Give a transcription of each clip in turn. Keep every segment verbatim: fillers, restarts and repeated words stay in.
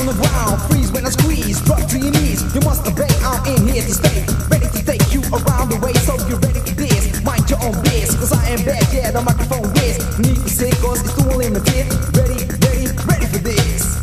on the ground, freeze when I squeeze, drop to your knees. You must obey, I'm in here to stay, ready to take you around the way. So you're ready for this, mind your own biz, cause I am back, yeah, the microphone is. You need to say cause it's too limited. Ready, ready, ready for this.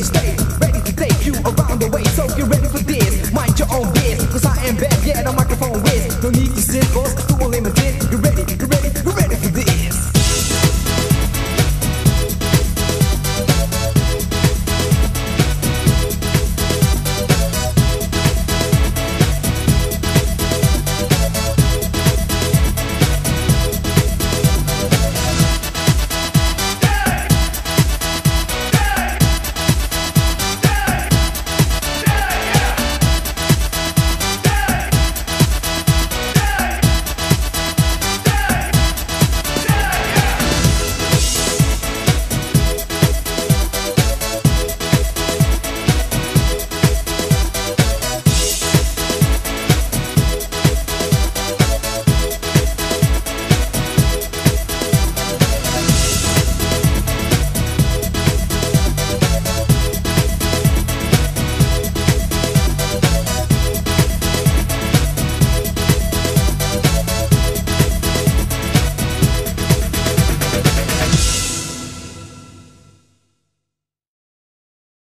Stay ready to take you around the way, so get ready for this. Mind your own biz, cause I am bad, yeah, I'm